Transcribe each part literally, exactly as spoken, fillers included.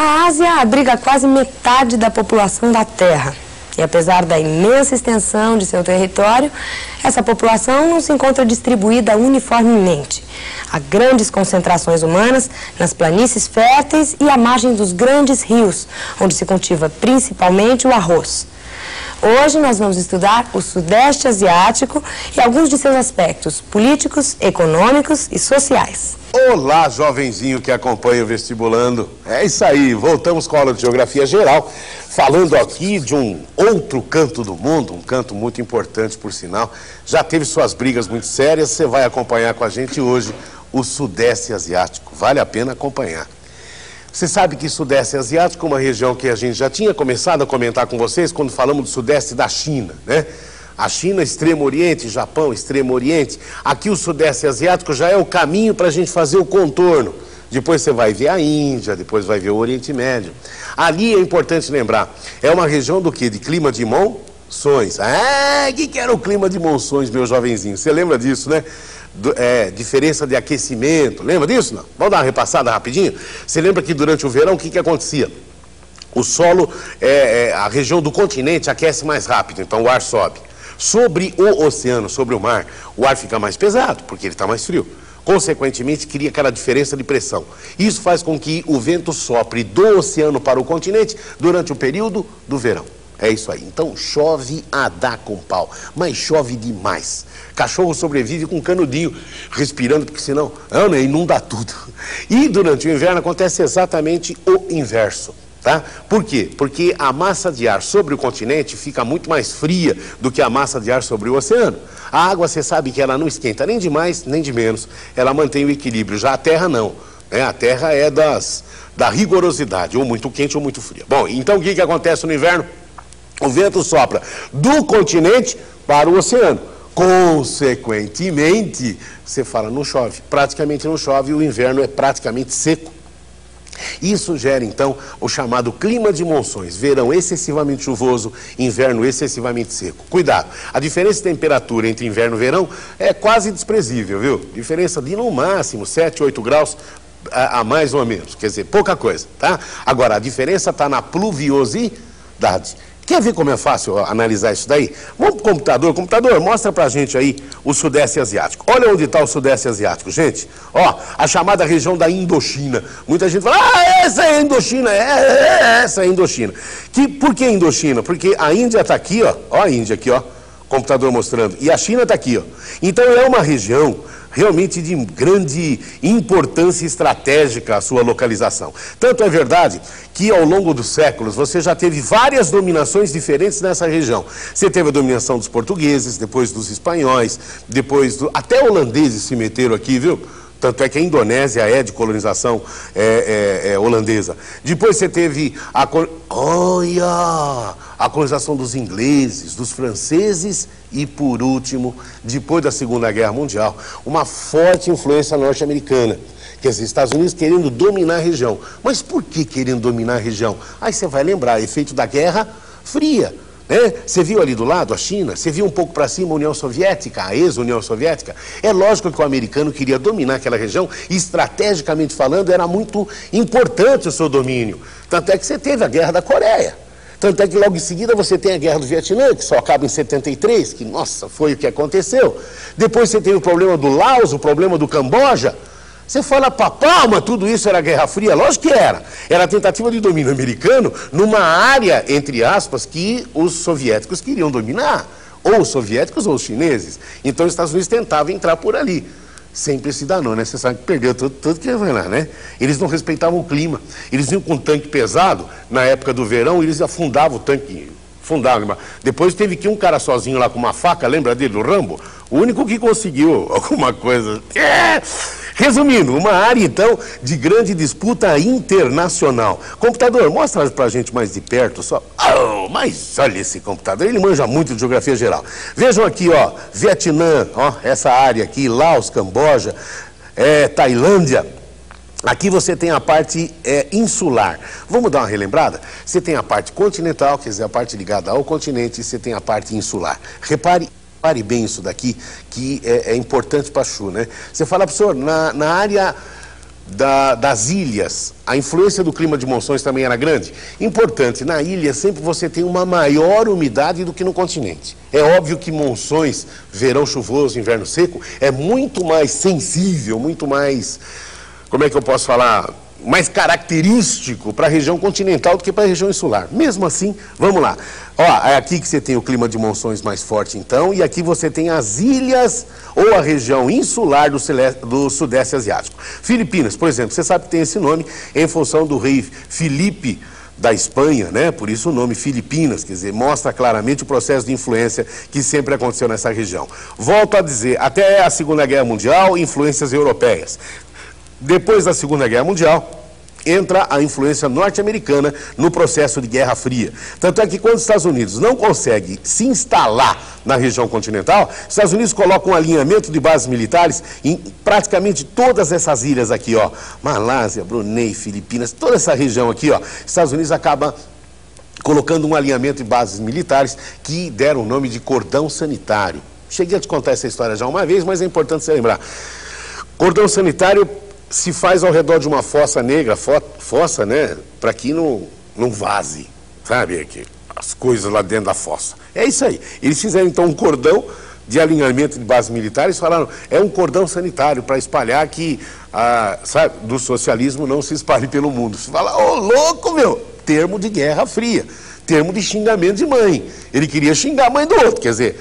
A Ásia abriga quase metade da população da Terra. E apesar da imensa extensão de seu território, essa população não se encontra distribuída uniformemente. Há grandes concentrações humanas nas planícies férteis e à margem dos grandes rios, onde se cultiva principalmente o arroz. Hoje nós vamos estudar o Sudeste Asiático e alguns de seus aspectos políticos, econômicos e sociais. Olá, jovenzinho que acompanha o Vestibulando. É isso aí, voltamos com a aula de Geografia Geral, falando aqui de um outro canto do mundo, um canto muito importante, por sinal. Já teve suas brigas muito sérias, você vai acompanhar com a gente hoje o Sudeste Asiático. Vale a pena acompanhar. Você sabe que Sudeste Asiático é uma região que a gente já tinha começado a comentar com vocês quando falamos do Sudeste da China, né? A China, Extremo Oriente, Japão, Extremo Oriente. Aqui o Sudeste Asiático já é o caminho para a gente fazer o contorno. Depois você vai ver a Índia, depois vai ver o Oriente Médio. Ali é importante lembrar, é uma região do quê? De clima de monções. Ah, o que, que era o clima de monções, meu jovenzinho? Você lembra disso, né? Do, é, diferença de aquecimento, lembra disso? Não? Vamos dar uma repassada rapidinho? Você lembra que durante o verão, o que, que acontecia? O solo, é, é, a região do continente aquece mais rápido, então o ar sobe. Sobre o oceano, sobre o mar, o ar fica mais pesado, porque ele está mais frio. Consequentemente, cria aquela diferença de pressão. Isso faz com que o vento sopre do oceano para o continente durante o período do verão. É isso aí. Então, chove a dar com pau, mas chove demais. Cachorro sobrevive com um canudinho, respirando, porque senão inunda tudo. E durante o inverno acontece exatamente o inverso. Tá? Por quê? Porque a massa de ar sobre o continente fica muito mais fria do que a massa de ar sobre o oceano. A água, você sabe que ela não esquenta nem de mais, nem de menos. Ela mantém o equilíbrio. Já a terra, não. Né? A terra é das, da rigorosidade, ou muito quente ou muito fria. Bom, então o que, que acontece no inverno? O vento sopra do continente para o oceano. Consequentemente, você fala, não chove. Praticamente não chove e o inverno é praticamente seco. Isso gera, então, o chamado clima de monções. Verão excessivamente chuvoso, inverno excessivamente seco. Cuidado, a diferença de temperatura entre inverno e verão é quase desprezível, viu? Diferença de, no máximo, sete, oito graus a, a mais ou a menos. Quer dizer, pouca coisa, tá? Agora, a diferença está na pluviosidade. Quer ver como é fácil analisar isso daí? Vamos pro computador. Computador, mostra pra gente aí o Sudeste Asiático. Olha onde está o Sudeste Asiático, gente. Ó, a chamada região da Indochina. Muita gente fala, ah, essa é a Indochina, é, é, essa é a Indochina. Que, por que Indochina? Porque a Índia tá aqui, ó. Ó a Índia aqui, ó. Computador mostrando. E a China tá aqui, ó. Então é uma região realmente de grande importância estratégica a sua localização. Tanto é verdade que ao longo dos séculos você já teve várias dominações diferentes nessa região. Você teve a dominação dos portugueses, depois dos espanhóis, depois do... até holandeses se meteram aqui, viu? Tanto é que a Indonésia é de colonização é, é, é, holandesa. Depois você teve a... Olha! A colonização dos ingleses, dos franceses e, por último, depois da Segunda Guerra Mundial, uma forte influência norte-americana. Quer dizer, Estados Unidos querendo dominar a região. Mas por que querendo dominar a região? Aí você vai lembrar, efeito da Guerra Fria. Né? Você viu ali do lado a China, você viu um pouco para cima a União Soviética, a ex-União Soviética. É lógico que o americano queria dominar aquela região, e estrategicamente falando, era muito importante o seu domínio. Tanto é que você teve a Guerra da Coreia. Tanto é que logo em seguida você tem a Guerra do Vietnã, que só acaba em setenta e três, que, nossa, foi o que aconteceu. Depois você tem o problema do Laos, o problema do Camboja. Você fala, papá, mas tudo isso era Guerra Fria? Lógico que era. Era a tentativa de domínio americano numa área, entre aspas, que os soviéticos queriam dominar. Ou os soviéticos ou os chineses. Então os Estados Unidos tentavam entrar por ali. Sempre se danou, né? Você sabe que perdeu tudo, tudo que ia lá, né? Eles não respeitavam o clima. Eles vinham com um tanque pesado, na época do verão, eles afundavam o tanque. Afundavam. Depois teve que um cara sozinho lá com uma faca, lembra dele, o Rambo? O único que conseguiu alguma coisa. É! Resumindo, uma área, então, de grande disputa internacional. Computador, mostra pra gente mais de perto, só... Oh, mas olha esse computador, ele manja muito de Geografia Geral. Vejam aqui, ó, Vietnã, ó, essa área aqui, Laos, Camboja, é, Tailândia. Aqui você tem a parte é, insular. Vamos dar uma relembrada? Você tem a parte continental, quer dizer, a parte ligada ao continente, e você tem a parte insular. Repare... Repare bem isso daqui, que é, é importante para a Chu, né? Você fala, professor, na, na área da, das ilhas, a influência do clima de monções também era grande. Importante, na ilha sempre você tem uma maior umidade do que no continente. É óbvio que monções, verão chuvoso, inverno seco, é muito mais sensível, muito mais, como é que eu posso falar, mais característico para a região continental do que para a região insular. Mesmo assim, vamos lá. Ó, é aqui que você tem o clima de monções mais forte, então, e aqui você tem as ilhas ou a região insular do, do Sudeste Asiático. Filipinas, por exemplo, você sabe que tem esse nome em função do rei Filipe da Espanha, né? Por isso o nome Filipinas, quer dizer, mostra claramente o processo de influência que sempre aconteceu nessa região. Volto a dizer, até a Segunda Guerra Mundial, influências europeias. Depois da Segunda Guerra Mundial, entra a influência norte-americana no processo de Guerra Fria. Tanto é que quando os Estados Unidos não conseguem se instalar na região continental, os Estados Unidos colocam um alinhamento de bases militares em praticamente todas essas ilhas aqui, ó. Malásia, Brunei, Filipinas, toda essa região aqui, ó. Os Estados Unidos acaba colocando um alinhamento de bases militares que deram o nome de cordão sanitário. Cheguei a te contar essa história já uma vez, mas é importante você lembrar. Cordão sanitário se faz ao redor de uma fossa negra, fo, fossa, né, para que não, não vaze, sabe, aqui, as coisas lá dentro da fossa. É isso aí. Eles fizeram, então, um cordão de alinhamento de bases militares, falaram, é um cordão sanitário para espalhar que, a, sabe, do socialismo não se espalhe pelo mundo. Você fala, ô, louco, meu, termo de Guerra Fria, termo de xingamento de mãe. Ele queria xingar a mãe do outro, quer dizer,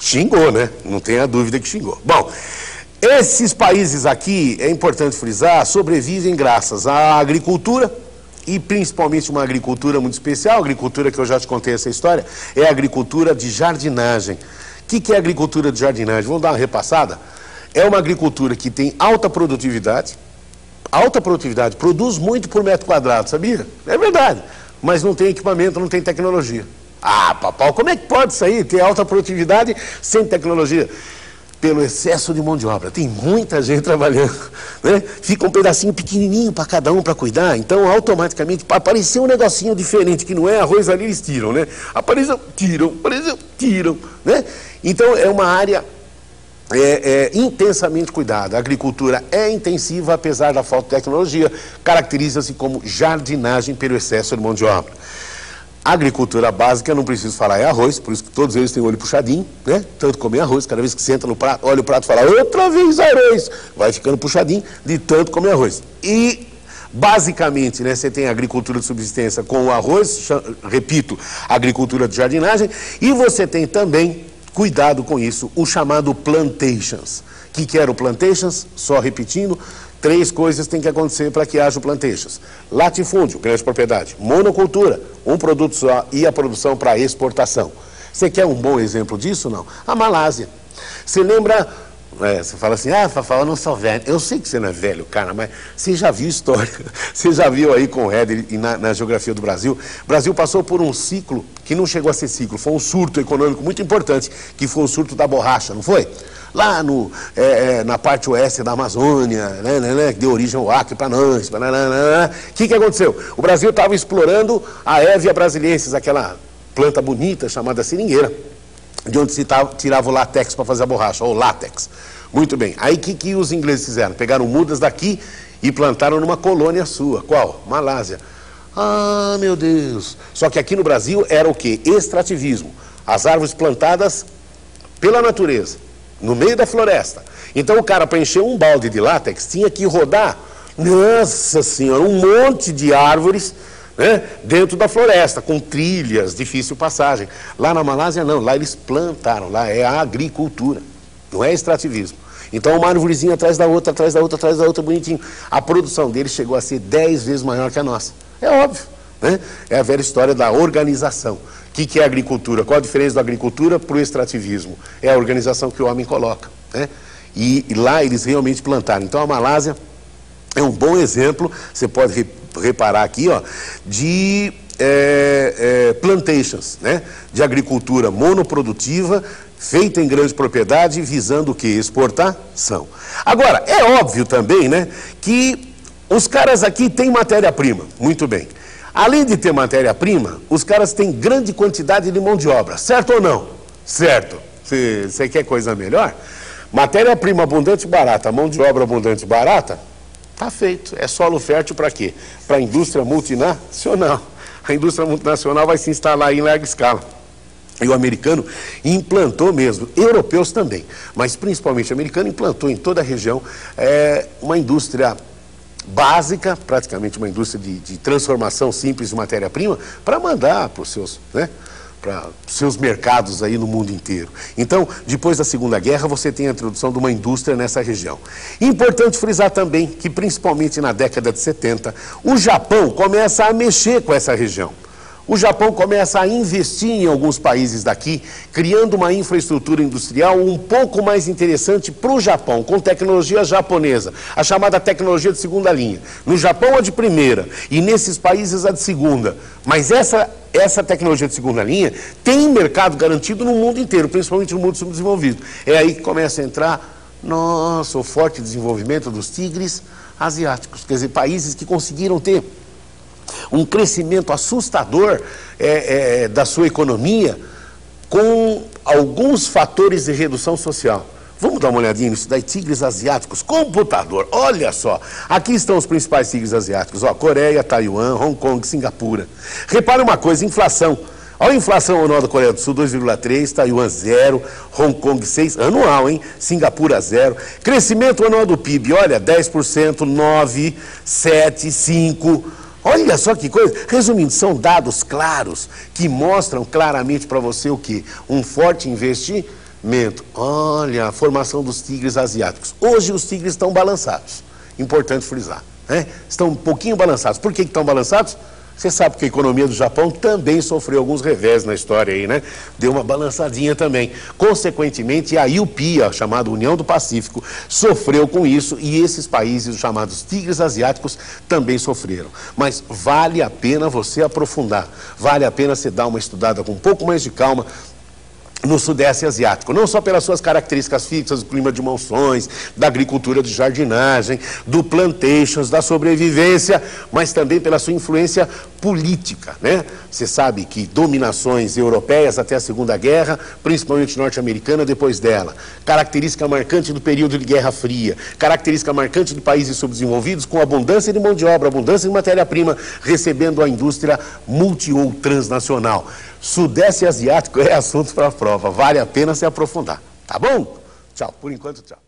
xingou, né, não tenha dúvida que xingou. Bom, esses países aqui, é importante frisar, sobrevivem graças à agricultura e principalmente uma agricultura muito especial, a agricultura que eu já te contei essa história, é a agricultura de jardinagem. O que, que é a agricultura de jardinagem? Vamos dar uma repassada? É uma agricultura que tem alta produtividade, alta produtividade, produz muito por metro quadrado, sabia? É verdade, mas não tem equipamento, não tem tecnologia. Ah, papau, como é que pode isso aí, ter alta produtividade sem tecnologia? Pelo excesso de mão de obra. Tem muita gente trabalhando, né? Fica um pedacinho pequenininho para cada um para cuidar, então automaticamente apareceu um negocinho diferente, que não é arroz ali, eles tiram, né? Apareceu, tiram, apareceu, tiram, né? Então é uma área é, é, intensamente cuidada. A agricultura é intensiva, apesar da falta de tecnologia, caracteriza-se como jardinagem pelo excesso de mão de obra. A agricultura básica, não preciso falar, é arroz, por isso que todos eles têm o olho puxadinho, né? Tanto comer arroz, cada vez que senta no prato, olha o prato e fala, outra vez arroz, vai ficando puxadinho de tanto comer arroz. E, basicamente, né, você tem a agricultura de subsistência com o arroz, repito, agricultura de jardinagem, e você tem também, cuidado com isso, o chamado plantations. O que, que era o plantations? Só repetindo, três coisas têm que acontecer para que haja o plantations. Latifúndio, grande propriedade. Monocultura, um produto só e a produção para exportação. Você quer um bom exemplo disso? Não. A Malásia. Você lembra, é, você fala assim, ah, Fafá, eu não sou velho. Eu sei que você não é velho, cara, mas você já viu história. Você já viu aí com o Éder e na, na geografia do Brasil. O Brasil passou por um ciclo que não chegou a ser ciclo. Foi um surto econômico muito importante, que foi o surto da borracha, não foi? Lá no, é, é, na parte oeste da Amazônia, né, né, né, que deu origem ao Acre, Panãs, o que, que aconteceu? O Brasil estava explorando a Hevea brasiliensis, aquela planta bonita chamada seringueira, de onde se tava, tirava o látex para fazer a borracha, ou látex. Muito bem, aí o que, que os ingleses fizeram? Pegaram mudas daqui e plantaram numa colônia sua, qual? Malásia. Ah, meu Deus! Só que aqui no Brasil era o quê? Extrativismo. As árvores plantadas pela natureza, no meio da floresta. Então o cara, para encher um balde de látex, tinha que rodar, nossa senhora, um monte de árvores, né, dentro da floresta, com trilhas, difícil passagem. Lá na Malásia não, lá eles plantaram, lá é a agricultura, não é extrativismo. Então uma árvorezinha atrás da outra, atrás da outra, atrás da outra, bonitinho. A produção deles chegou a ser dez vezes maior que a nossa. É óbvio, né? É a velha história da organização. O que, que é a agricultura? Qual a diferença da agricultura para o extrativismo? É a organização que o homem coloca, né? E, e lá eles realmente plantaram. Então a Malásia é um bom exemplo, você pode re, reparar aqui, ó, de é, é, plantations, né? De agricultura monoprodutiva, feita em grande propriedade, visando o quê? Exportação. Agora, é óbvio também, né, que os caras aqui têm matéria-prima, muito bem. Além de ter matéria-prima, os caras têm grande quantidade de mão de obra, certo ou não? Certo. Você quer coisa melhor? Matéria-prima abundante e barata, mão de obra abundante e barata, Está feito. É solo fértil para quê? Para a indústria multinacional. A indústria multinacional vai se instalar em larga escala. E o americano implantou mesmo, europeus também, mas principalmente o americano implantou em toda a região é, uma indústria básica, praticamente uma indústria de, de transformação simples de matéria-prima, para mandar para os seus, né, para seus mercados aí no mundo inteiro. Então, depois da Segunda Guerra, você tem a introdução de uma indústria nessa região. Importante frisar também que, principalmente na década de setenta, o Japão começa a mexer com essa região. O Japão começa a investir em alguns países daqui, criando uma infraestrutura industrial um pouco mais interessante para o Japão, com tecnologia japonesa, a chamada tecnologia de segunda linha. No Japão, a de primeira, e nesses países, a de segunda. Mas essa, essa tecnologia de segunda linha tem mercado garantido no mundo inteiro, principalmente no mundo subdesenvolvido. É aí que começa a entrar, nossa, o forte desenvolvimento dos tigres asiáticos, quer dizer, países que conseguiram ter um crescimento assustador é, é, da sua economia com alguns fatores de redução social. Vamos dar uma olhadinha nisso daí, tigres asiáticos, computador, olha só. Aqui estão os principais tigres asiáticos, ó, Coreia, Taiwan, Hong Kong, Singapura. Repare uma coisa, inflação. Olha a inflação anual da Coreia do Sul, dois vírgula três, Taiwan zero, Hong Kong seis, anual, hein? Singapura zero. Crescimento anual do P I B, olha, dez por cento, nove, sete, cinco... Olha só que coisa. Resumindo, são dados claros que mostram claramente para você o quê? Um forte investimento. Olha, a formação dos tigres asiáticos. Hoje os tigres estão balançados. Importante frisar, né? Estão um pouquinho balançados. Por que estão balançados? Você sabe que a economia do Japão também sofreu alguns revés na história aí, né? Deu uma balançadinha também. Consequentemente, a IUPIA, chamada União do Pacífico, sofreu com isso e esses países, os chamados tigres asiáticos, também sofreram. Mas vale a pena você aprofundar, vale a pena você dar uma estudada com um pouco mais de calma no Sudeste Asiático, não só pelas suas características fixas, do clima de monções, da agricultura de jardinagem, do plantations, da sobrevivência, mas também pela sua influência política, né? Você sabe que dominações europeias até a Segunda Guerra, principalmente norte-americana depois dela, característica marcante do período de Guerra Fria, característica marcante de países subdesenvolvidos com abundância de mão de obra, abundância de matéria-prima, recebendo a indústria multi ou transnacional. Sudeste Asiático é assunto para a prova, vale a pena se aprofundar, tá bom? Tchau, por enquanto, tchau.